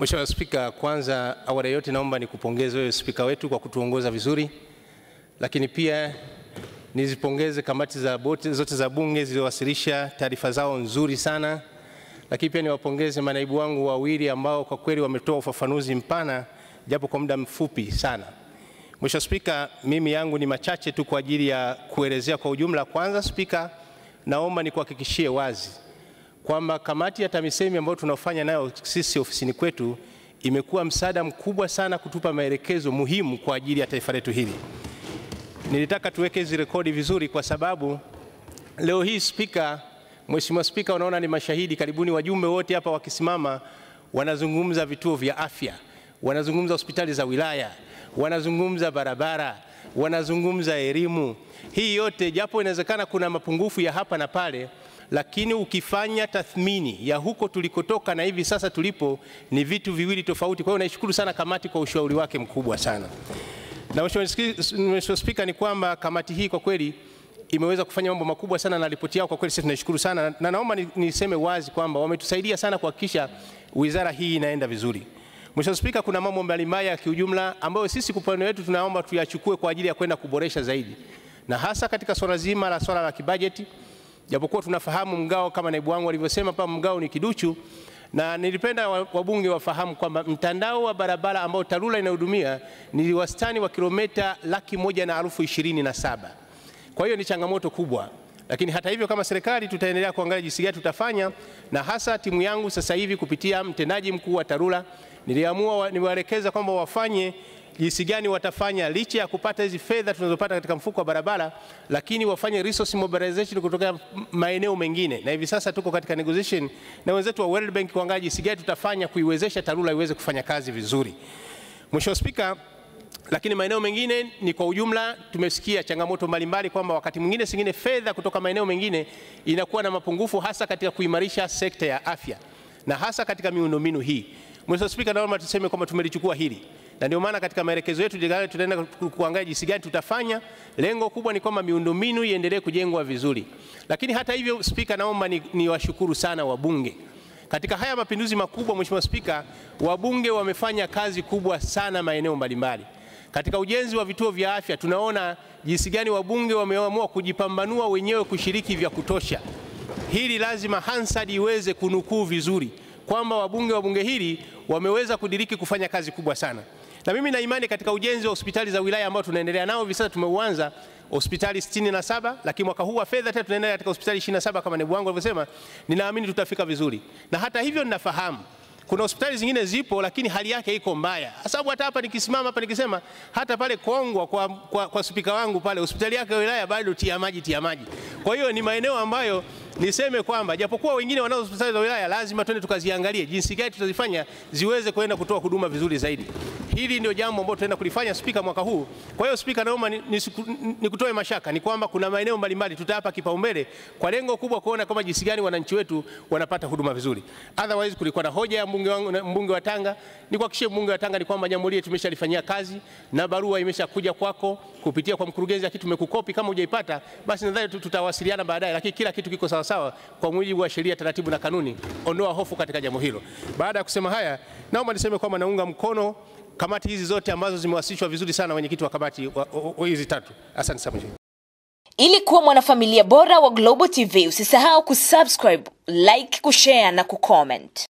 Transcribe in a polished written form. Mheshimiwa Spika, kwanza awali yote naomba nikupongeze wewe Spika wetu kwa kutuongoza vizuri, lakini pia nizipongeze kamati za boti zote za bunge zilizowasilisha taarifa zao nzuri sana, lakini pia niwapongeze manaibu wangu wawili ambao kwa kweli wametoa ufafanuzi mpana japo kwa muda mfupi sana. Mheshimiwa Spika, mimi yangu ni machache tu kwa ajili ya kuelezea kwa ujumla. Kwanza Spika, naomba nikuhakikishie wazi kwamba kamati ya Tamisemi ambayo tunafanya nayo sisi ofisini kwetu imekuwa msaada mkubwa sana kutupa maelekezo muhimu kwa ajili ya taifa letu hili. Nilitaka tuweke hizi rekodi vizuri kwa sababu leo hii Spika, Mheshimiwa Spika, unaona ni mashahidi, karibuni wajumbe wote hapa wakisimama wanazungumza vituo vya afya, wanazungumza hospitali za wilaya, wanazungumza barabara, wanazungumza elimu. Hii yote japo inawezekana kuna mapungufu ya hapa na pale, lakini ukifanya tathmini ya huko tulikotoka na hivi sasa tulipo ni vitu viwili tofauti. Kwa hiyo naishukuru sana kamati kwa ushauri wake mkubwa sana. Na Mheshimiwa Spika, ni kwamba kamati hii kwa kweli imeweza kufanya mambo makubwa sana na ripoti yao kwa kweli sisi tunashukuru sana, na naomba niseme wazi kwamba wametusaidia sana kuhakikisha wizara hii inaenda vizuri. Mheshimiwa Spika, kuna mambo mbalimbali ya kiujumla ambayo sisi kwa upande wetu tunaomba tuyachukue kwa ajili ya kwenda kuboresha zaidi, na hasa katika swala zima la swala la kibajeti. Japokuwa tunafahamu mgao, kama naibu wangu alivyosema hapa, mgao ni kiduchu, na nilipenda wabunge wafahamu kwamba mtandao wa barabara ambao TARURA inahudumia ni wastani wa kilomita 127,000. Kwa hiyo ni changamoto kubwa, lakini hata hivyo kama serikali tutaendelea kuangalia jinsi gani tutafanya, na hasa timu yangu sasa hivi kupitia mtendaji mkuu wa TARURA niliamua niwaelekeza kwamba wafanye jinsi gani watafanya, licha ya kupata hizi fedha tunazopata katika mfuko wa barabara, lakini wafanye resource mobilization kutoka maeneo mengine. Na hivi sasa tuko katika negotiation na wenzetu wa World Bank kuangalia jinsi gani tutafanya kuiwezesha TARURA iweze kufanya kazi vizuri. Mheshimiwa Spika, lakini maeneo mengine ni kwa ujumla tumesikia changamoto mbalimbali kwamba wakati mwingine singine fedha kutoka maeneo mengine inakuwa na mapungufu, hasa katika kuimarisha sekta ya afya na hasa katika miundombinu hii. Mheshimiwa Spika, naomba tuseme kwamba tumelichukua hili, na ndio maana katika maelekezo yetu tunaenda kuangalia jinsi gani tutafanya. Lengo kubwa ni kwamba miundombinu iendelee kujengwa vizuri. Lakini hata hivyo Spika, naomba niwashukuru sana wabunge. Katika haya mapinduzi makubwa Mheshimiwa Spika, wabunge wamefanya kazi kubwa sana maeneo mbalimbali. Katika ujenzi wa vituo vya afya tunaona jinsi gani wabunge wameamua kujipambanua wenyewe kushiriki vya kutosha. Hili lazima Hansard iweze kunukuu vizuri kwamba wabunge wa bunge hili wameweza kudiriki kufanya kazi kubwa sana. Na mimi na imani katika ujenzi wa hospitali za wilaya ambao tunaendelea nao hivi sasa, tumeuanza hospitali 67, lakini mwaka huu wa fedha tena tunaendelea katika hospitali 27 kama naibu wangu alivyosema. Ninaamini tutafika vizuri. Na hata hivyo ninafahamu kuna hospitali zingine zipo lakini hali yake iko mbaya. Sababu hata hapa nikisimama hapa nikisema hata pale Kongwa kwa Spika wangu pale hospitali yake wilaya bado tia maji. Kwa hiyo ni maeneo ambayo niseme kwamba japokuwa wengine wanazo hospitali za wilaya, lazima twende tukaziangalie jinsi gani tutazifanya ziweze kwenda kutoa huduma vizuri zaidi. Hili ndio jambo ambalo tunaenda kulifanya Spika mwaka huu. Kwa hiyo Spika, naomba nikutoe mashaka ni kwamba kuna maeneo mbalimbali tutayapa kipaumbele kwa lengo kubwa kuona kama jinsi gani wananchi wetu wanapata huduma vizuri. Otherwise kulikuwa na hoja ya mbunge wa Tanga, nikuhakikishie mbunge wa Tanga ni kwamba jambo hili tumeshalifanyia kazi na barua imeshakuja kwako kupitia kwa mkurugenzi, lakini tumekukopi. Kama hujaipata basi nadhani tutawasiliana baadaye, lakini kila kitu kiko sawa sawa kwa mujibu wa sheria, taratibu na kanuni. Ondoa hofu katika jambo hilo. Baada ya kusema haya, naomba niseme kwamba naunga mkono kamati hizi zote ambazo zimewasilishwa vizuri sana, mwenyekiti wa kamati hizi tatu. Asante sana. Ili kuwa mwanafamilia bora wa Global TV, usisahau kusubscribe, like, kushare na kucomment.